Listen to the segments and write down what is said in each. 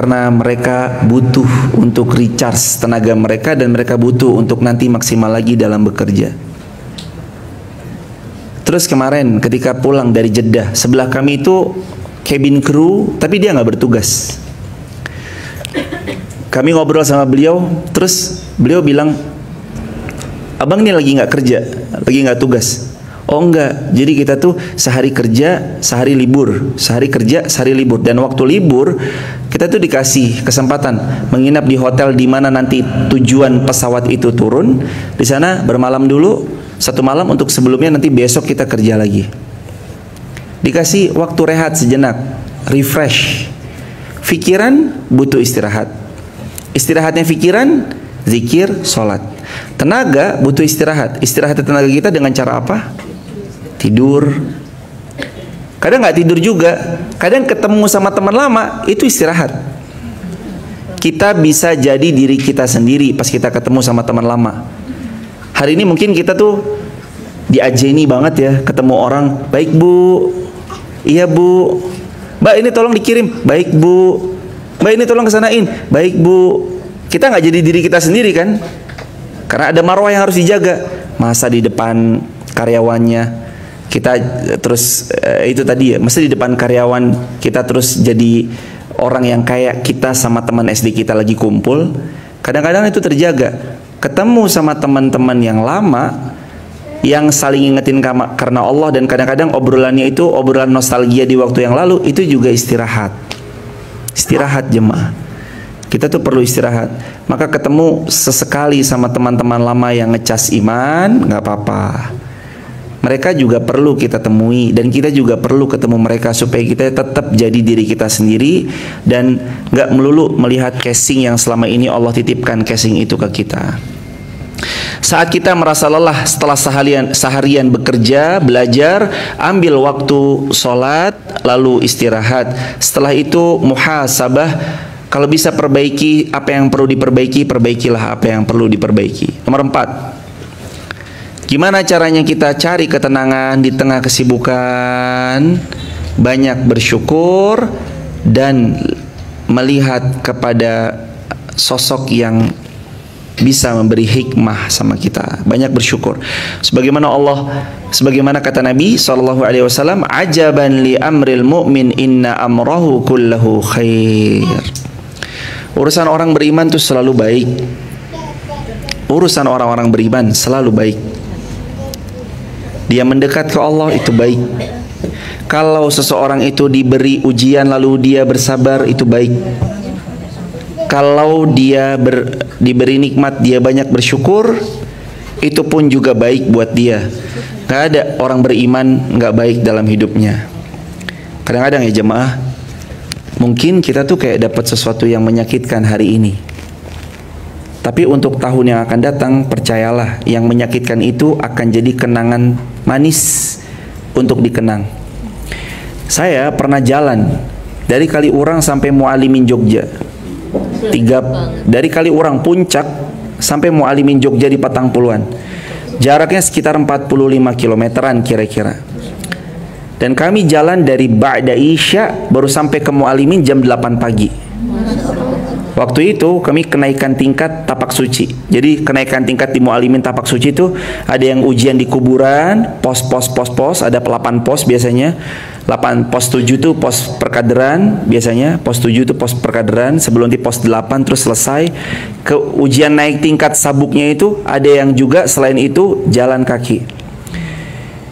karena mereka butuh untuk recharge tenaga mereka dan mereka butuh untuk nanti maksimal lagi dalam bekerja. Terus kemarin ketika pulang dari Jeddah, sebelah kami itu cabin crew, tapi dia nggak bertugas. Kami ngobrol sama beliau, terus beliau bilang, "Abang ini lagi nggak kerja, lagi nggak tugas." Oh enggak, jadi kita tuh sehari kerja, sehari libur, sehari kerja, sehari libur. Dan waktu libur, kita tuh dikasih kesempatan menginap di hotel di mana nanti tujuan pesawat itu turun. Di sana bermalam dulu, satu malam untuk sebelumnya nanti besok kita kerja lagi. Dikasih waktu rehat sejenak, refresh. Pikiran butuh istirahat. Istirahatnya pikiran, zikir, sholat. Tenaga butuh istirahat. Istirahat tenaga kita dengan cara apa? Tidur. Kadang nggak tidur juga, kadang ketemu sama teman lama, itu istirahat. Kita bisa jadi diri kita sendiri pas kita ketemu sama teman lama. Hari ini mungkin kita tuh diajeni banget ya, ketemu orang, "Baik Bu." "Iya Bu." "Mbak ini tolong dikirim." "Baik Bu." "Mbak ini tolong kesanain." "Baik Bu." Kita nggak jadi diri kita sendiri kan? Karena ada marwah yang harus dijaga. Masa di depan karyawannya kita terus itu tadi ya, masa di depan karyawan kita terus jadi orang yang kayak kita sama teman SD kita lagi kumpul. Kadang-kadang itu terjaga. Ketemu sama teman-teman yang lama yang saling ingetin karena Allah, dan kadang-kadang obrolannya itu obrolan nostalgia di waktu yang lalu, itu juga istirahat. Istirahat jemaah. Kita tuh perlu istirahat. Maka ketemu sesekali sama teman-teman lama yang ngecas iman, nggak apa-apa. Mereka juga perlu kita temui, dan kita juga perlu ketemu mereka supaya kita tetap jadi diri kita sendiri dan nggak melulu melihat casing yang selama ini Allah titipkan casing itu ke kita. Saat kita merasa lelah setelah seharian bekerja, belajar, ambil waktu sholat, lalu istirahat. Setelah itu muhasabah. Kalau bisa perbaiki apa yang perlu diperbaiki, perbaikilah apa yang perlu diperbaiki. Nomor 4, gimana caranya kita cari ketenangan di tengah kesibukan? Banyak bersyukur dan melihat kepada sosok yang bisa memberi hikmah sama kita. Banyak bersyukur. Sebagaimana Allah, sebagaimana kata Nabi SAW, "Ajaban li amril mu'min inna amrahu kullahu khair." Urusan orang beriman itu selalu baik. Urusan orang-orang beriman selalu baik. Dia mendekat ke Allah itu baik. Kalau seseorang itu diberi ujian lalu dia bersabar itu baik. Kalau dia diberi nikmat dia banyak bersyukur, itu pun juga baik buat dia. Gak ada orang beriman gak baik dalam hidupnya. Kadang-kadang ya jemaah, mungkin kita tuh kayak dapat sesuatu yang menyakitkan hari ini. Tapi untuk tahun yang akan datang, percayalah, yang menyakitkan itu akan jadi kenangan manis untuk dikenang. Saya pernah jalan dari Kaliurang sampai Mualimin Jogja. Dari Kaliurang Puncak sampai Mualimin Jogja di Patang Puluhan. Jaraknya sekitar 45 kilometeran kira-kira. Dan kami jalan dari Ba'da Isya baru sampai ke Mualimin jam 8 pagi. Waktu itu kami kenaikan tingkat tapak suci. Jadi kenaikan tingkat di Mualimin tapak suci itu ada yang ujian di kuburan, pos, ada 8 pos biasanya. 8 pos 7 itu pos perkaderan biasanya, pos 7 itu pos perkaderan, sebelum di pos 8 terus selesai. Ke ujian naik tingkat sabuknya itu ada yang juga selain itu jalan kaki.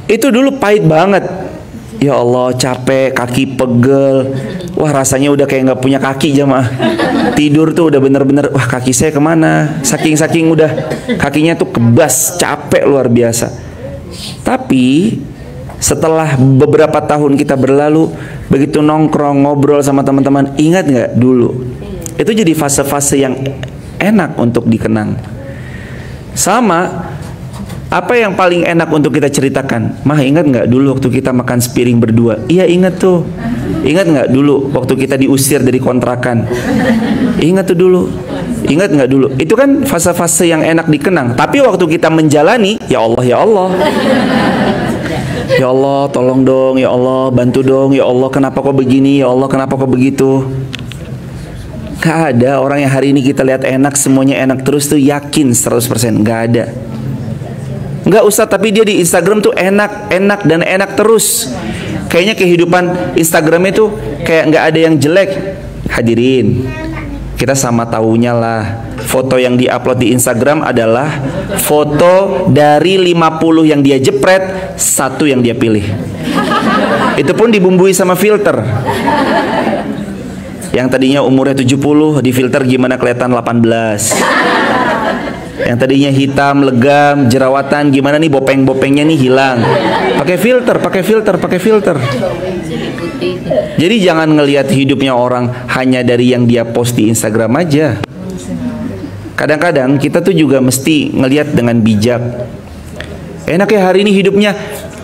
Itu dulu pahit banget. Ya Allah, capek, kaki pegel. Wah, rasanya udah kayak nggak punya kaki jemaah. Tidur tuh udah bener-bener, wah kaki saya kemana? Saking-saking udah kakinya tuh kebas, capek luar biasa. Tapi setelah beberapa tahun kita berlalu, begitu nongkrong, ngobrol sama teman-teman, ingat nggak dulu? Itu jadi fase-fase yang enak untuk dikenang. Sama apa yang paling enak untuk kita ceritakan? Mah ingat nggak dulu waktu kita makan sepiring berdua? Iya ingat tuh. Ingat nggak dulu waktu kita diusir dari kontrakan? Ingat tuh dulu. Ingat nggak dulu? Itu kan fase-fase yang enak dikenang. Tapi waktu kita menjalani, ya Allah, ya Allah. Ya Allah, tolong dong. Ya Allah, bantu dong. Ya Allah, kenapa kok begini? Ya Allah, kenapa kok begitu? Nggak ada orang yang hari ini kita lihat enak, semuanya enak terus tuh yakin 100%. Nggak ada. Nggak usah, tapi dia di Instagram tuh enak, enak, dan enak terus. Kayaknya kehidupan Instagramnya tuh kayak nggak ada yang jelek. Hadirin, kita sama taunya lah. Foto yang diupload di Instagram adalah foto dari 50 yang dia jepret, 1 yang dia pilih. Itu pun dibumbui sama filter. Yang tadinya umurnya 70 di filter gimana kelihatan 18. Yang tadinya hitam, legam, jerawatan, gimana nih bopeng-bopengnya nih hilang. Pakai filter, pakai filter, pakai filter. Jadi jangan ngelihat hidupnya orang hanya dari yang dia post di Instagram aja. Kadang-kadang kita tuh juga mesti ngelihat dengan bijak. Enak ya hari ini hidupnya.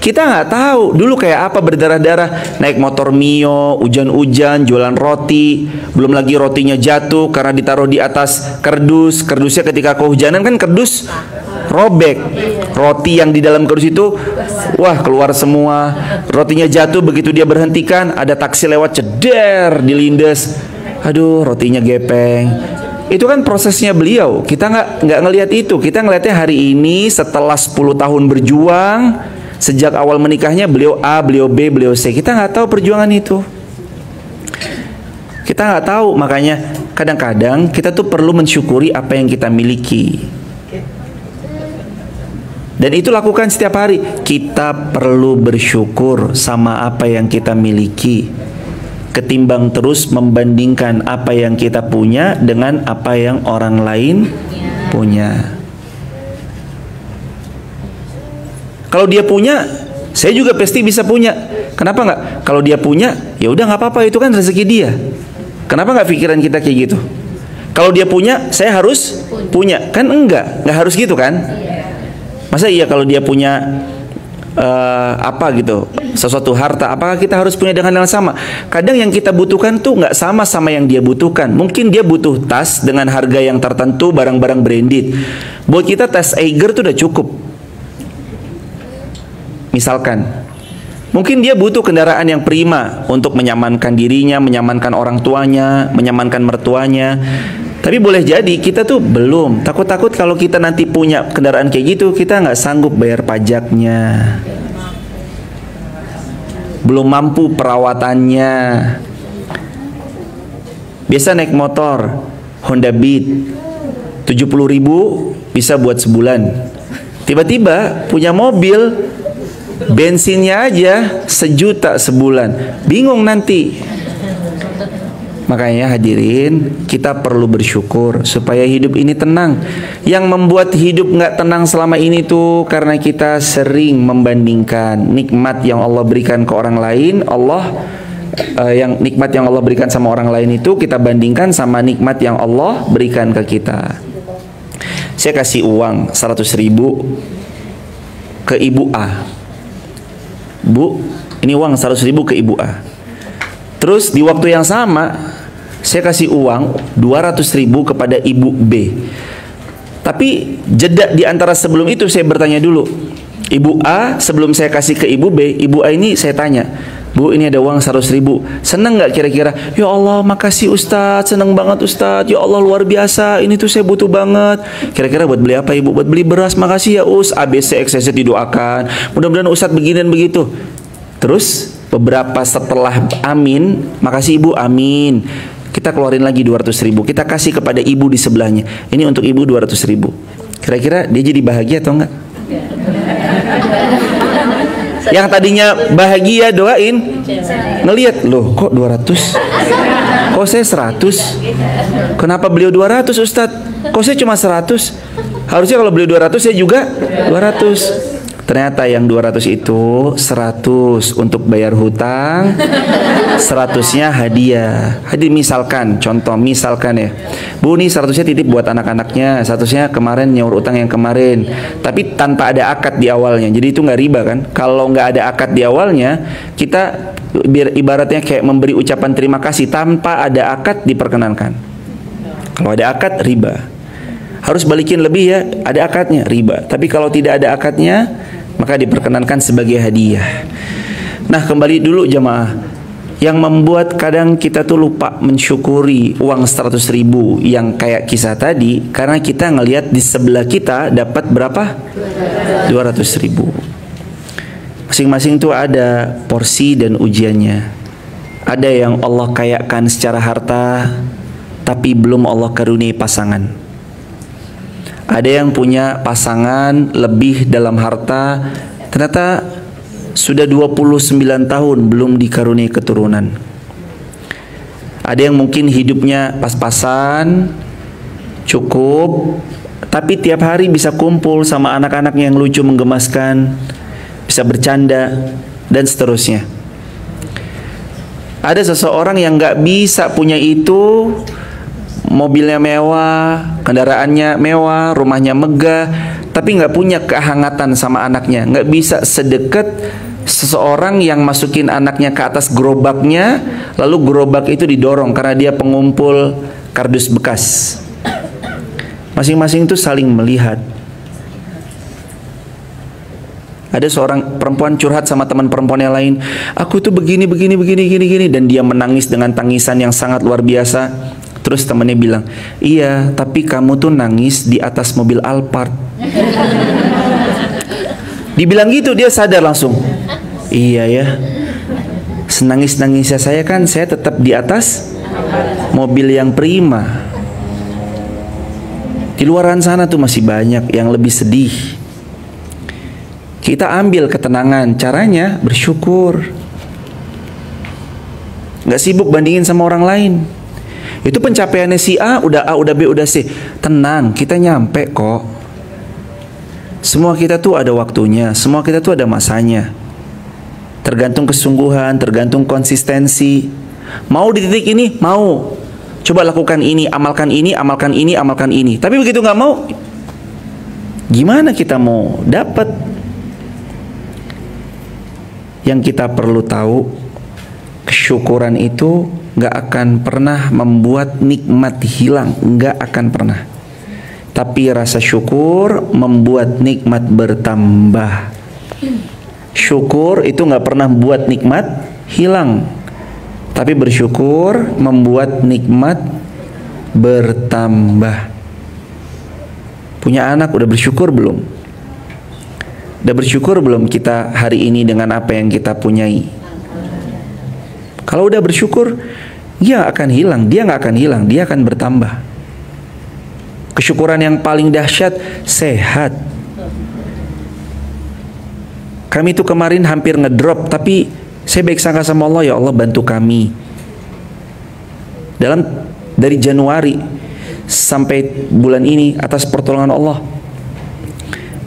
Kita nggak tahu dulu kayak apa, berdarah-darah, naik motor Mio, hujan-hujan, jualan roti, belum lagi rotinya jatuh karena ditaruh di atas kerdus. Kerdusnya ketika kehujanan kan kerdus robek. Roti yang di dalam kerdus itu wah keluar semua. Rotinya jatuh, begitu dia berhentikan ada taksi lewat, ceder, dilindes. Aduh, rotinya gepeng. Itu kan prosesnya beliau. Kita nggak ngelihat itu. Kita ngelihatnya hari ini setelah 10 tahun berjuang, sejak awal menikahnya beliau A, beliau B, beliau C. Kita nggak tahu perjuangan itu. Kita nggak tahu. Makanya kadang-kadang kita tuh perlu mensyukuri apa yang kita miliki. Dan itu lakukan setiap hari. Kita perlu bersyukur sama apa yang kita miliki, ketimbang terus membandingkan apa yang kita punya dengan apa yang orang lain punya. Kalau dia punya, saya juga pasti bisa punya. Kenapa nggak? Kalau dia punya, ya udah nggak apa-apa, itu kan rezeki dia. Kenapa nggak pikiran kita kayak gitu? Kalau dia punya, saya harus punya. Kan enggak, nggak harus gitu kan? Masa iya kalau dia punya apa gitu, sesuatu harta, apakah kita harus punya dengan yang sama? Kadang yang kita butuhkan tuh nggak sama sama yang dia butuhkan. Mungkin dia butuh tas dengan harga yang tertentu, barang-barang branded. Buat kita tas Eiger tuh udah cukup. Misalkan, mungkin dia butuh kendaraan yang prima untuk menyamankan dirinya, menyamankan orang tuanya, menyamankan mertuanya. Tapi boleh jadi kita tuh belum. Takut-takut kalau kita nanti punya kendaraan kayak gitu, kita nggak sanggup bayar pajaknya, belum mampu perawatannya. Biasa naik motor Honda Beat 70.000 bisa buat sebulan. Tiba-tiba punya mobil, bensinnya aja 1 juta sebulan. Bingung nanti. Makanya hadirin, kita perlu bersyukur supaya hidup ini tenang. Yang membuat hidup nggak tenang selama ini tuh karena kita sering membandingkan nikmat yang Allah berikan ke orang lain. Yang nikmat yang Allah berikan sama orang lain itu kita bandingkan sama nikmat yang Allah berikan ke kita. Saya kasih uang 100.000 ke Ibu A. Bu, ini uang 100.000 ke Ibu A. Terus di waktu yang sama saya kasih uang 200.000 kepada Ibu B. Tapi jeda di antara sebelum itu saya bertanya dulu. Ibu A, sebelum saya kasih ke Ibu B, Ibu A ini saya tanya, "Bu, ini ada uang 100.000. Seneng nggak kira-kira?" "Ya Allah, makasih Ustadz, seneng banget Ustadz. Ya Allah, luar biasa. Ini tuh saya butuh banget. Kira-kira buat beli apa Ibu?" "Buat beli beras. Makasih ya Us. ABC, XYZ didoakan. Mudah-mudahan Ustadz begini dan begitu." Terus beberapa setelah amin, "Makasih Ibu, amin." Kita keluarin lagi 200.000. Kita kasih kepada Ibu di sebelahnya. "Ini untuk Ibu 200.000. Kira-kira dia jadi bahagia atau enggak? Yang tadinya bahagia doain, ngelihat, "Loh kok 200? Kok saya 100? Kenapa beliau 200 Ustadz? Kok saya cuma 100? Harusnya kalau beliau 200 saya juga 200. Ternyata yang 200 itu 100 untuk bayar hutang, 100-nya hadiah. Hadir misalkan, contoh misalkan ya, "Bu, nih 100-nya titip buat anak-anaknya, 100-nya kemarin nyaur utang yang kemarin." Tapi tanpa ada akad di awalnya, jadi itu nggak riba kan? Kalau nggak ada akad di awalnya, kita ibaratnya kayak memberi ucapan terima kasih tanpa ada akad diperkenankan. Kalau ada akad, riba. Harus balikin lebih ya, ada akadnya, riba. Tapi kalau tidak ada akadnya, maka diperkenankan sebagai hadiah. Nah, kembali dulu jemaah. yang membuat kadang kita tuh lupa mensyukuri uang 100.000 yang kayak kisah tadi, karena kita ngelihat di sebelah kita dapat berapa? 200.000. Masing-masing tuh ada porsi dan ujiannya. Ada yang Allah kayakan secara harta, tapi belum Allah karuniai pasangan. Ada yang punya pasangan lebih dalam harta, ternyata sudah 29 tahun belum dikaruniai keturunan. Ada yang mungkin hidupnya pas-pasan, cukup, tapi tiap hari bisa kumpul sama anak-anak yang lucu menggemaskan, bisa bercanda, dan seterusnya. Ada seseorang yang nggak bisa punya itu, mobilnya mewah, kendaraannya mewah, rumahnya megah, tapi nggak punya kehangatan sama anaknya, nggak bisa sedekat seseorang yang masukin anaknya ke atas gerobaknya, lalu gerobak itu didorong karena dia pengumpul kardus bekas. Masing-masing itu saling melihat. Ada seorang perempuan curhat sama teman perempuan yang lain, aku tuh begini, dan dia menangis dengan tangisan yang sangat luar biasa. Terus temennya bilang, iya tapi kamu tuh nangis di atas mobil Alphard. Dibilang gitu dia sadar langsung, iya ya, senangis-nangisnya saya kan saya tetap di atas mobil yang Prima. Di luaran sana tuh masih banyak yang lebih sedih. Kita ambil ketenangan, caranya bersyukur, nggak sibuk bandingin sama orang lain. Itu pencapaiannya si A, udah B, udah C. Tenang, kita nyampe kok. Semua kita tuh ada waktunya, semua kita tuh ada masanya. Tergantung kesungguhan, tergantung konsistensi. Mau di titik ini, mau. Coba lakukan ini, amalkan ini, amalkan ini, amalkan ini. Tapi begitu nggak mau, gimana kita mau dapat? Yang kita perlu tahu, kesyukuran itu nggak akan pernah membuat nikmat hilang, nggak akan pernah. Tapi rasa syukur membuat nikmat bertambah. Syukur itu nggak pernah membuat nikmat hilang, tapi bersyukur membuat nikmat bertambah. Punya anak udah bersyukur belum? Udah bersyukur belum kita hari ini dengan apa yang kita punyai? Kalau udah bersyukur, dia akan hilang, dia nggak akan hilang, dia akan bertambah. Kesyukuran yang paling dahsyat, sehat. Kami itu kemarin hampir ngedrop, tapi saya baik sangka sama Allah, ya Allah bantu kami. Dari Januari sampai bulan ini atas pertolongan Allah.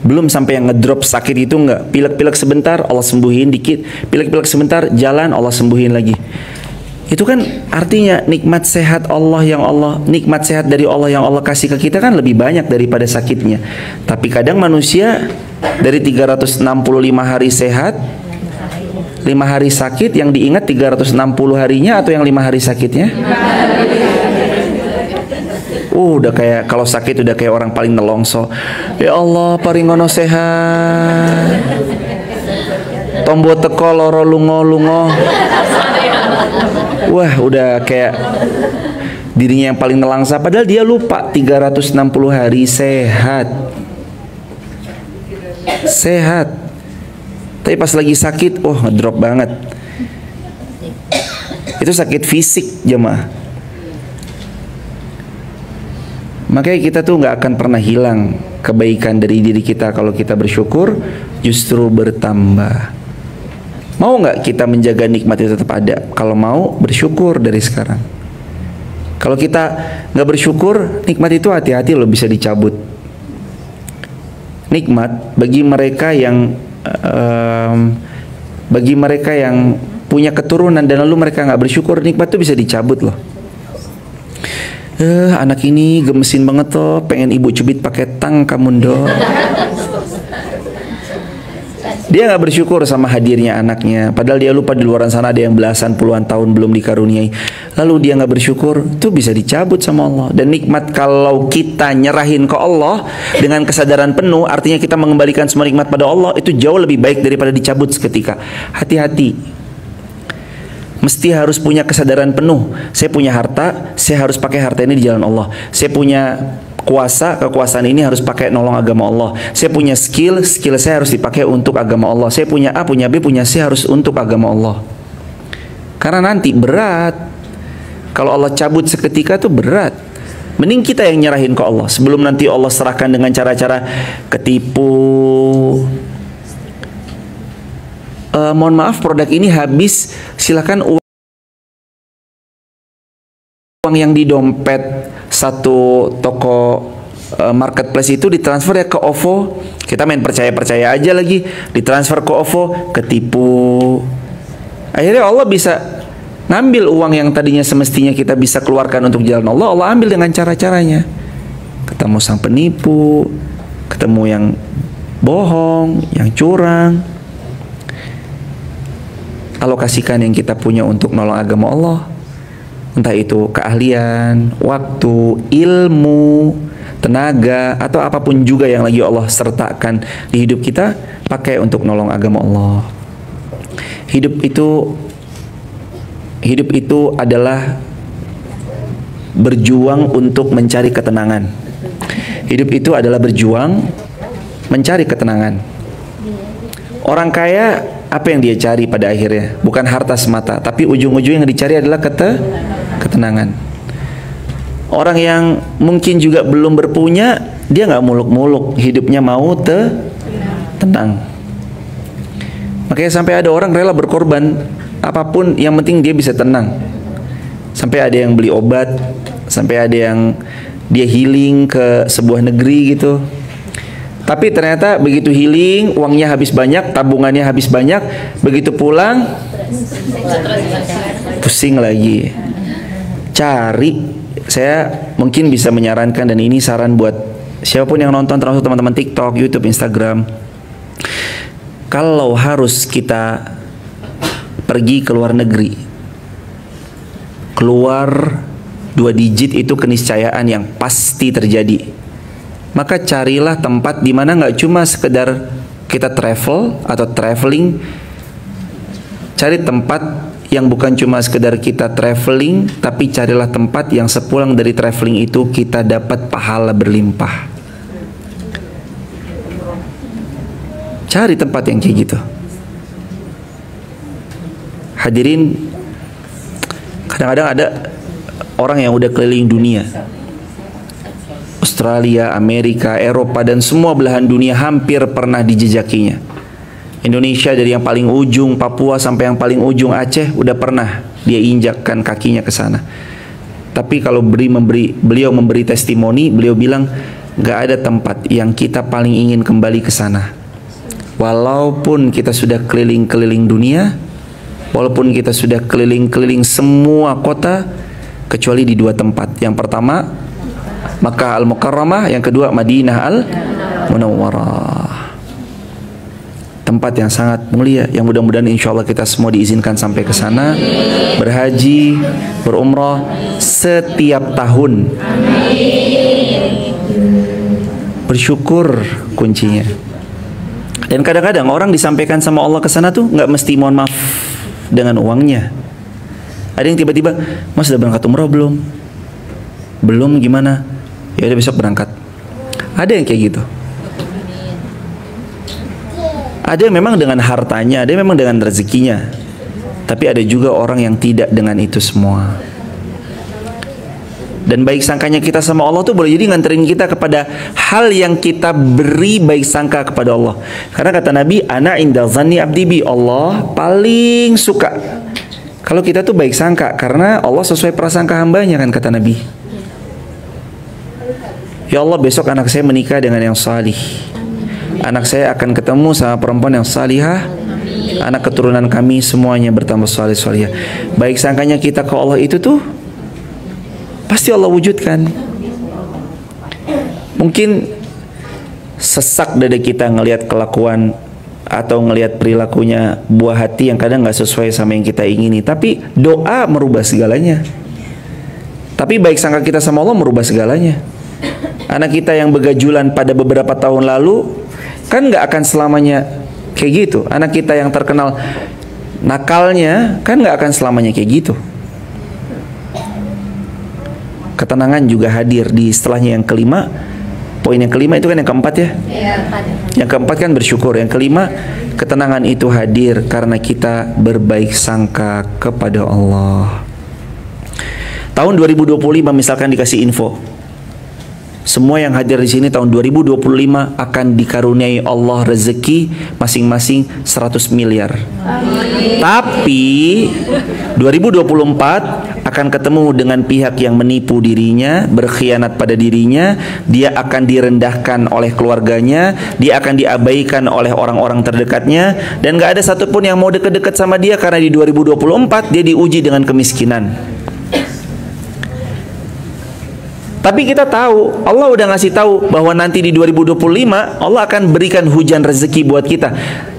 Belum sampai yang ngedrop sakit itu enggak. Pilek-pilek sebentar Allah sembuhin dikit, pilek-pilek sebentar jalan Allah sembuhin lagi. Itu kan artinya nikmat sehat Allah yang Allah, nikmat sehat dari Allah yang Allah kasih ke kita kan lebih banyak daripada sakitnya. Tapi kadang manusia dari 365 hari sehat 5 hari sakit, yang diingat 360 harinya atau yang 5 hari sakitnya? Udah kayak kalau sakit udah kayak orang paling nelongso. Ya Allah paringono sehat. Tombo teko loro lungo. Wah udah kayak dirinya yang paling nelangsa. Padahal dia lupa 360 hari sehat. Sehat. Tapi pas lagi sakit, wah ngedrop banget. Itu sakit fisik jemaah. Makanya kita tuh nggak akan pernah hilang kebaikan dari diri kita kalau kita bersyukur, justru bertambah. Mau nggak kita menjaga nikmat itu tetap ada? Kalau mau, bersyukur dari sekarang. Kalau kita nggak bersyukur, nikmat itu hati-hati loh bisa dicabut. Nikmat bagi mereka yang punya keturunan dan lalu mereka nggak bersyukur, nikmat itu bisa dicabut loh. Anak ini gemesin banget toh, pengen ibu cubit pakai tang kamu dong. Dia nggak bersyukur sama hadirnya anaknya, padahal dia lupa di luaran sana ada yang belasan puluhan tahun belum dikaruniai. Lalu dia nggak bersyukur, itu bisa dicabut sama Allah. Dan nikmat kalau kita nyerahin ke Allah dengan kesadaran penuh, artinya kita mengembalikan semua nikmat pada Allah, itu jauh lebih baik daripada dicabut seketika. Hati-hati. mesti harus punya kesadaran penuh. Saya punya harta, saya harus pakai harta ini di jalan Allah. Saya punya kuasa, kekuasaan ini harus pakai nolong agama Allah. Saya punya skill, skill saya harus dipakai untuk agama Allah. Saya punya A, punya B, punya C harus untuk agama Allah. Karena nanti berat. Kalau Allah cabut seketika tuh berat. Mending kita yang nyerahin ke Allah. Sebelum nanti Allah serahkan dengan cara-cara ketipu. Mohon maaf, produk ini habis, silakan uang yang di dompet satu toko marketplace itu ditransfer ya ke OVO. Kita main percaya-percaya aja lagi, ditransfer ke OVO, ketipu. Akhirnya Allah bisa ngambil uang yang tadinya semestinya kita bisa keluarkan untuk jalan Allah, Allah ambil dengan cara-caranya. Ketemu sang penipu, ketemu yang bohong, yang curang. Alokasikan yang kita punya untuk nolong agama Allah. Entah itu keahlian, waktu, ilmu, tenaga, atau apapun juga yang lagi Allah sertakan di hidup kita, pakai untuk nolong agama Allah. Hidup itu adalah berjuang untuk mencari ketenangan. Hidup itu adalah berjuang mencari ketenangan. Orang kaya, apa yang dia cari pada akhirnya? Bukan harta semata, tapi ujung-ujung yang dicari adalah ketenangan. Orang yang mungkin juga belum berpunya, dia nggak muluk-muluk, hidupnya mau tenang. Makanya sampai ada orang rela berkorban apapun, yang penting dia bisa tenang. Sampai ada yang beli obat, sampai ada yang dia healing ke sebuah negeri gitu. Tapi ternyata begitu healing, uangnya habis banyak, tabungannya habis banyak. Begitu pulang, pusing lagi. Cari, saya mungkin bisa menyarankan, dan ini saran buat siapapun yang nonton, termasuk teman-teman TikTok, YouTube, Instagram. Kalau harus kita pergi ke luar negeri, keluar 2 digit itu keniscayaan yang pasti terjadi. Maka carilah tempat di mana nggak cuma sekedar kita travel atau traveling. Cari tempat yang bukan cuma sekedar kita traveling, tapi carilah tempat yang sepulang dari traveling itu kita dapat pahala berlimpah. Cari tempat yang kayak gitu. Hadirin, kadang-kadang ada orang yang udah keliling dunia, Australia, Amerika, Eropa, dan semua belahan dunia hampir pernah dijejakinya. Indonesia dari yang paling ujung Papua sampai yang paling ujung Aceh udah pernah dia injakkan kakinya ke sana. Tapi kalau beliau memberi testimoni, beliau bilang nggak ada tempat yang kita paling ingin kembali ke sana. Walaupun kita sudah keliling-keliling dunia, walaupun kita sudah keliling-keliling semua kota, kecuali di 2 tempat. Yang pertama Makkah Al-Mukarramah, yang kedua Madinah Al-Munawwarah. Tempat yang sangat mulia, yang mudah-mudahan insya Allah kita semua diizinkan sampai ke sana, berhaji, berumrah setiap tahun. Bersyukur kuncinya. Dan kadang-kadang orang disampaikan sama Allah ke sana tuh nggak mesti mohon maaf dengan uangnya. Ada yang tiba-tiba, Mas udah berangkat umrah belum? Belum, gimana? Ya udah besok berangkat. Ada yang kayak gitu. Ada yang memang dengan hartanya, ada yang memang dengan rezekinya. Tapi ada juga orang yang tidak dengan itu semua. Dan baik sangkanya kita sama Allah tuh boleh jadi nganterin kita kepada hal yang kita beri baik sangka kepada Allah. Karena kata Nabi, ana inda zanni abdi bi, Allah paling suka kalau kita tuh baik sangka, karena Allah sesuai prasangka hambanya, kan kata Nabi. Ya Allah, besok anak saya menikah dengan yang salih. Anak saya akan ketemu sama perempuan yang salihah. Anak keturunan kami semuanya bertambah salih-salihah. Baik sangkanya kita ke Allah itu tuh pasti Allah wujudkan. Mungkin sesak dada kita ngelihat kelakuan atau ngelihat perilakunya buah hati yang kadang nggak sesuai sama yang kita ingini. Tapi doa merubah segalanya. Tapi baik sangka kita sama Allah merubah segalanya. Anak kita yang begajulan pada beberapa tahun lalu kan nggak akan selamanya kayak gitu. Anak kita yang terkenal nakalnya kan nggak akan selamanya kayak gitu. Ketenangan juga hadir di setelahnya yang kelima. Poin yang kelima itu kan yang keempat ya? Yang keempat kan bersyukur. Yang kelima, ketenangan itu hadir karena kita berbaik sangka kepada Allah. Tahun 2025 misalkan dikasih info, semua yang hadir di sini tahun 2025 akan dikaruniai Allah rezeki masing-masing 100 miliar. Amin. Tapi 2024 akan ketemu dengan pihak yang menipu dirinya, berkhianat pada dirinya, dia akan direndahkan oleh keluarganya, dia akan diabaikan oleh orang-orang terdekatnya, dan gak ada satupun yang mau deket-deket sama dia karena di 2024 dia diuji dengan kemiskinan. Tapi kita tahu, Allah udah ngasih tahu bahwa nanti di 2025 Allah akan berikan hujan rezeki buat kita.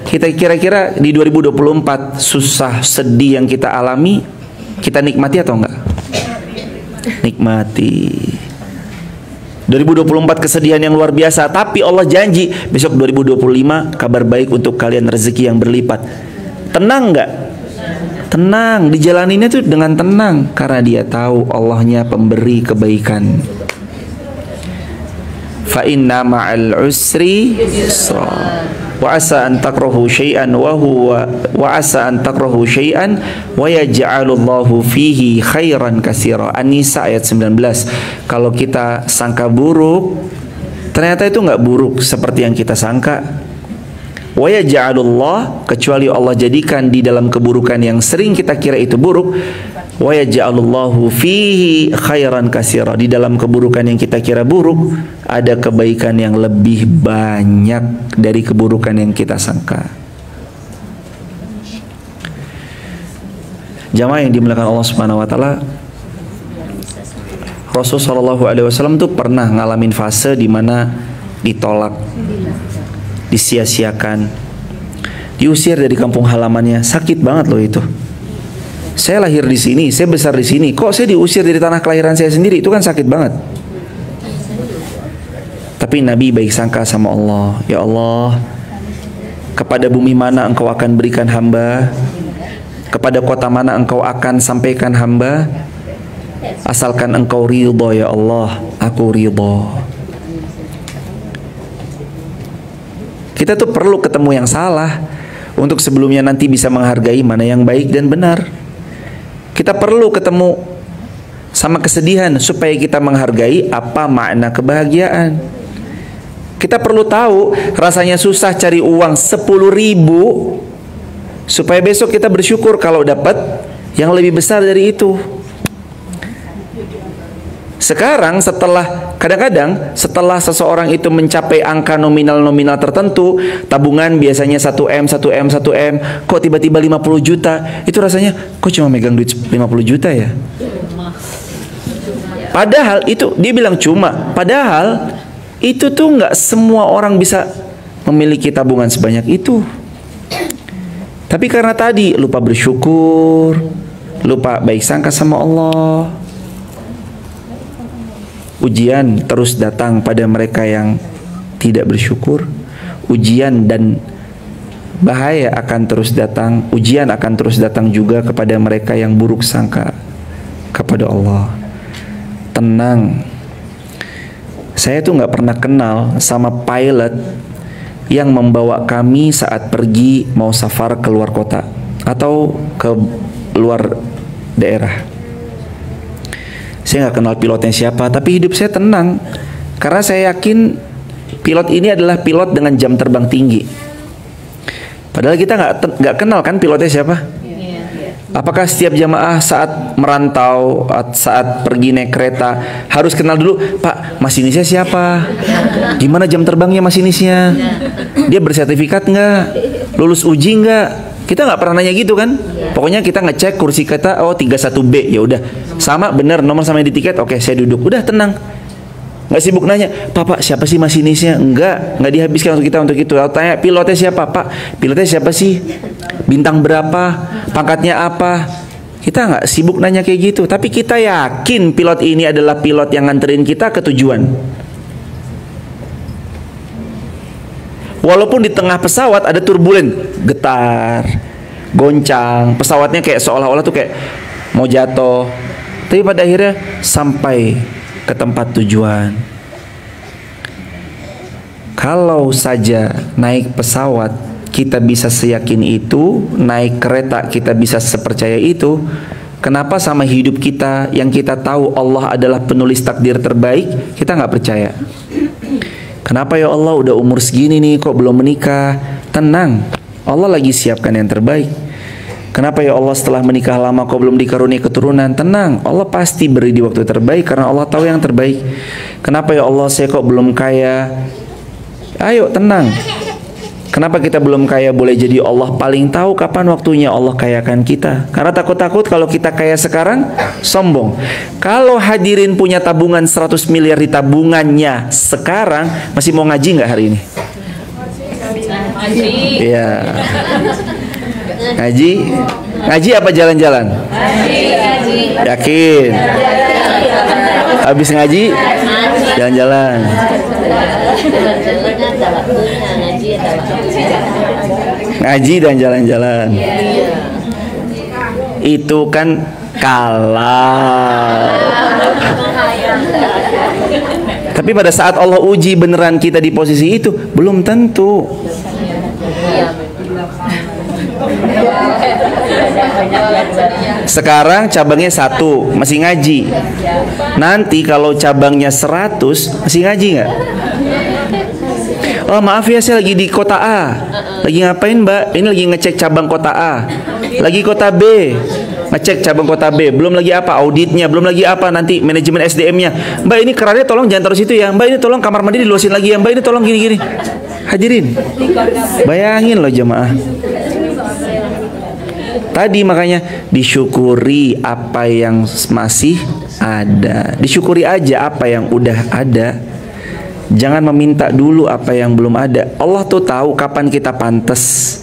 Kita kira-kira di 2024 susah sedih yang kita alami, kita nikmati atau enggak? Nikmati. 2024 kesedihan yang luar biasa, tapi Allah janji besok 2025 kabar baik untuk kalian, rezeki yang berlipat. Tenang enggak? Tenang, dijalaninnya tuh dengan tenang karena dia tahu Allahnya pemberi kebaikan. Fa inna ma'al usri yusra. Wa asa an takrahu syai'an wa huwa wa asa an takrahu syai'an wa yaj'alullahu fihi khairan katsira. An-Nisa ayat 19. Kalau kita sangka buruk, ternyata itu nggak buruk seperti yang kita sangka. Wa yaj'alullah, kecuali Allah jadikan di dalam keburukan yang sering kita kira itu buruk, wa yaj'alullahu fihi khairan katsira, di dalam keburukan yang kita kira buruk ada kebaikan yang lebih banyak dari keburukan yang kita sangka. Jamaah yang dimuliakan Allah Subhanahu wa taala, Rasul sallallahu alaihi wasallam tuh pernah ngalamin fase di mana ditolak, disia-siakan, diusir dari kampung halamannya. Sakit banget loh itu. Saya lahir di sini, saya besar di sini, kok saya diusir dari tanah kelahiran saya sendiri? Itu kan sakit banget. Tapi Nabi baik sangka sama Allah. Ya Allah, kepada bumi mana engkau akan berikan hamba, kepada kota mana engkau akan sampaikan hamba, asalkan engkau ridho ya Allah, aku ridho. Kita tuh perlu ketemu yang salah untuk sebelumnya nanti bisa menghargai mana yang baik dan benar. Kita perlu ketemu sama kesedihan supaya kita menghargai apa makna kebahagiaan. Kita perlu tahu rasanya susah cari uang 10.000 supaya besok kita bersyukur kalau dapat yang lebih besar dari itu. Sekarang setelah kadang-kadang setelah seseorang itu mencapai angka nominal-nominal tertentu, tabungan biasanya 1M, kok tiba-tiba 50 juta, itu rasanya kok cuma megang duit 50 juta ya? Padahal itu, dia bilang cuma, padahal itu tuh nggak semua orang bisa memiliki tabungan sebanyak itu. Tapi karena tadi lupa bersyukur, lupa baik sangka sama Allah, ujian terus datang pada mereka yang tidak bersyukur. Ujian dan bahaya akan terus datang. Ujian akan terus datang juga kepada mereka yang buruk sangka kepada Allah. Tenang. Saya tuh nggak pernah kenal sama pilot yang membawa kami saat pergi mau safar keluar kota atau ke luar daerah. Saya nggak kenal pilotnya siapa, tapi hidup saya tenang karena saya yakin pilot ini adalah pilot dengan jam terbang tinggi. Padahal kita nggak kenal kan pilotnya siapa. Apakah setiap jamaah saat merantau, saat pergi naik kereta harus kenal dulu, Pak, masinisnya siapa? Gimana jam terbangnya masinisnya? Dia bersertifikat nggak? Lulus uji nggak? Kita nggak pernah nanya gitu kan? Pokoknya kita ngecek kursi kereta, oh 31B, ya udah sama bener nomor sama di tiket, oke saya duduk, udah tenang, nggak sibuk nanya, Pak siapa sih masinisnya? Nggak dihabiskan untuk kita untuk itu. Tanya pilotnya siapa, Pak? Pilotnya siapa sih? Bintang berapa? Pangkatnya apa? Kita nggak sibuk nanya kayak gitu, tapi kita yakin pilot ini adalah pilot yang nganterin kita ke tujuan. Walaupun di tengah pesawat ada turbulen, getar, goncang, pesawatnya kayak seolah-olah tuh kayak mau jatuh, tapi pada akhirnya sampai ke tempat tujuan. Kalau saja naik pesawat kita bisa seyakin itu, naik kereta kita bisa sepercaya itu, kenapa sama hidup kita yang kita tahu Allah adalah penulis takdir terbaik, kita nggak percaya? Kenapa ya Allah, udah umur segini nih kok belum menikah? Tenang, Allah lagi siapkan yang terbaik. Kenapa ya Allah, setelah menikah lama kok belum dikaruniai keturunan? Tenang, Allah pasti beri di waktu terbaik karena Allah tahu yang terbaik. Kenapa ya Allah, saya kok belum kaya? Ayo tenang. Kenapa kita belum kaya? Boleh jadi Allah paling tahu kapan waktunya Allah kayakan kita. Karena takut-takut kalau kita kaya sekarang, sombong. Kalau hadirin punya tabungan 100 miliar di tabungannya sekarang, masih mau ngaji nggak hari ini? Iya. Ngaji? Ngaji apa jalan-jalan? Yakin? Habis ngaji? Jalan-jalan. Ngaji dan jalan-jalan. Itu kan kalah. Tapi pada saat Allah uji beneran kita di posisi itu, belum tentu. Sekarang cabangnya 1, masih ngaji. Nanti kalau cabangnya 100, masih ngaji nggak? Oh maaf ya, saya lagi di kota A. Lagi ngapain mbak? Ini lagi ngecek cabang kota A. Lagi kota B, ngecek cabang kota B. Belum lagi apa, auditnya, belum lagi apa, nanti manajemen SDM-nya. Mbak ini kerannya tolong jangan taruh situ ya. Mbak ini tolong kamar mandi diluasin lagi ya. Mbak ini tolong gini-gini. Hadirin, bayangin loh jemaah. Tadi makanya disyukuri apa yang masih ada. Disyukuri aja apa yang udah ada. Jangan meminta dulu apa yang belum ada. Allah tuh tahu kapan kita pantas.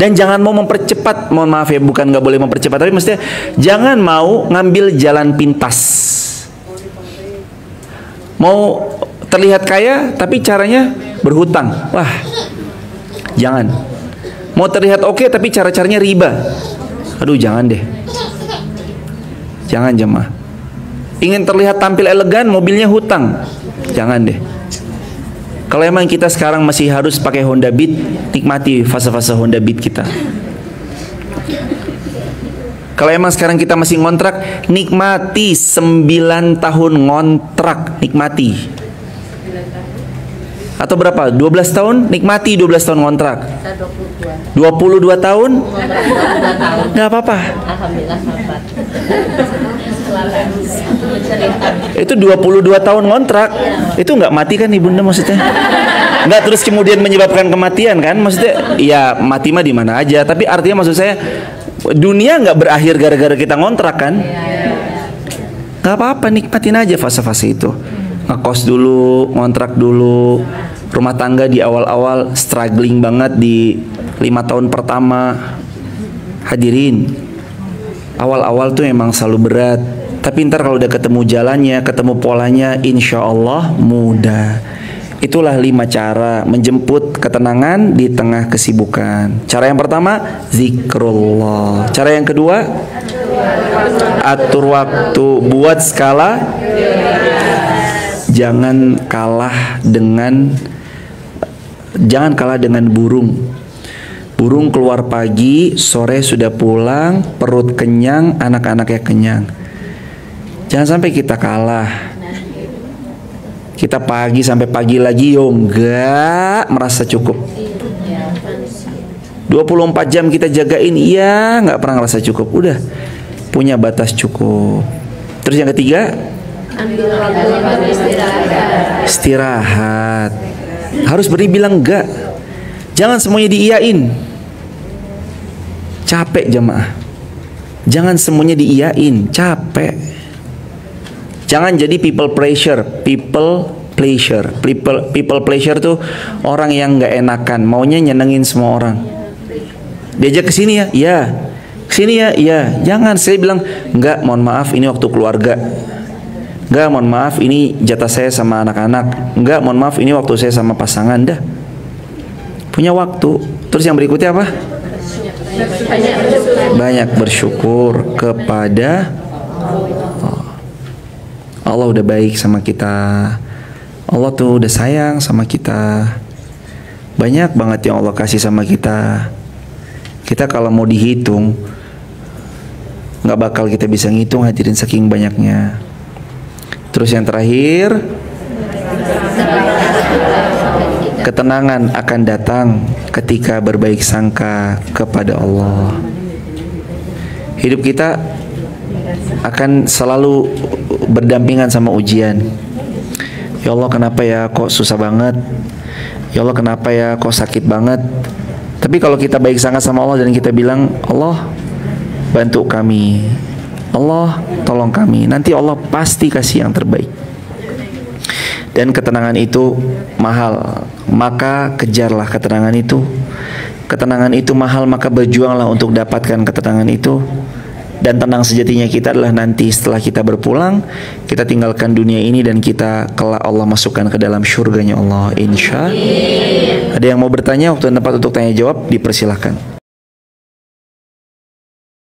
Dan jangan mau mempercepat. Mohon maaf ya, bukan nggak boleh mempercepat, tapi maksudnya jangan mau ngambil jalan pintas. Mau terlihat kaya tapi caranya berhutang, wah jangan. Mau terlihat oke tapi cara-caranya riba, aduh jangan deh. Jangan jemaah. Ingin terlihat tampil elegan, mobilnya hutang, jangan deh. Kalau emang kita sekarang masih harus pakai Honda Beat, nikmati fase-fase Honda Beat kita. Kalau emang sekarang kita masih ngontrak, nikmati 9 tahun ngontrak, nikmati. Atau berapa? 12 tahun? Nikmati 12 tahun ngontrak. 22 tahun? Nggak apa-apa. Itu 22 tahun ngontrak. Itu nggak mati kan ibunda maksudnya? Nggak terus kemudian menyebabkan kematian kan? Maksudnya ya mati mah di mana aja. Tapi artinya maksud saya dunia nggak berakhir gara-gara kita ngontrak kan? Nggak apa-apa, nikmatin aja fase-fase itu. Ngekos dulu, ngontrak dulu, rumah tangga di awal-awal struggling banget di 5 tahun pertama. Hadirin, awal-awal tuh emang selalu berat, tapi ntar kalau udah ketemu jalannya, ketemu polanya, insya Allah mudah. Itulah 5 cara menjemput ketenangan di tengah kesibukan. Cara yang pertama, zikrullah. Cara yang kedua, atur waktu, buat skala. Jangan kalah dengan burung. Burung keluar pagi, sore sudah pulang, perut kenyang, anak-anaknya kenyang. Jangan sampai kita kalah. Kita pagi sampai pagi lagi, yo enggak merasa cukup. 24 jam kita jagain, iya nggak pernah ngerasa cukup. Udah punya batas cukup. Terus yang ketiga, istirahat. Harus berani bilang enggak. Jangan semuanya diiyain. Capek jemaah. Jangan semuanya diiyain. Capek. Jangan jadi people pleasure. People pleasure tuh orang yang nggak enakan, maunya nyenengin semua orang. Diajak ke sini ya, iya. Kesini ya, iya. Jangan saya bilang enggak, mohon maaf ini waktu keluarga. Enggak, mohon maaf ini jatah saya sama anak-anak. Enggak, mohon maaf ini waktu saya sama pasangan. Dah punya waktu. Terus yang berikutnya apa? banyak bersyukur kepada Allah. Udah baik sama kita, Allah tuh udah sayang sama kita, banyak banget yang Allah kasih sama kita. Kita kalau mau dihitung nggak bakal kita bisa ngitung, hadirin, saking banyaknya. Terus yang terakhir, ketenangan akan datang ketika berbaik sangka kepada Allah. Hidup kita akan selalu berdampingan sama ujian. Ya Allah, kenapa ya kok susah banget? Ya Allah, kenapa ya kok sakit banget? Tapi kalau kita baik sangka sama Allah dan kita bilang, Allah bantu kami, Allah tolong kami, nanti Allah pasti kasih yang terbaik. Dan ketenangan itu mahal, maka kejarlah ketenangan itu. Ketenangan itu mahal, maka berjuanglah untuk dapatkan ketenangan itu. Dan tenang sejatinya kita adalah nanti setelah kita berpulang, kita tinggalkan dunia ini dan kita kelak Allah masukkan ke dalam syurganya Allah, insya. Ada yang mau bertanya? Waktu dan tempat untuk tanya jawab dipersilahkan.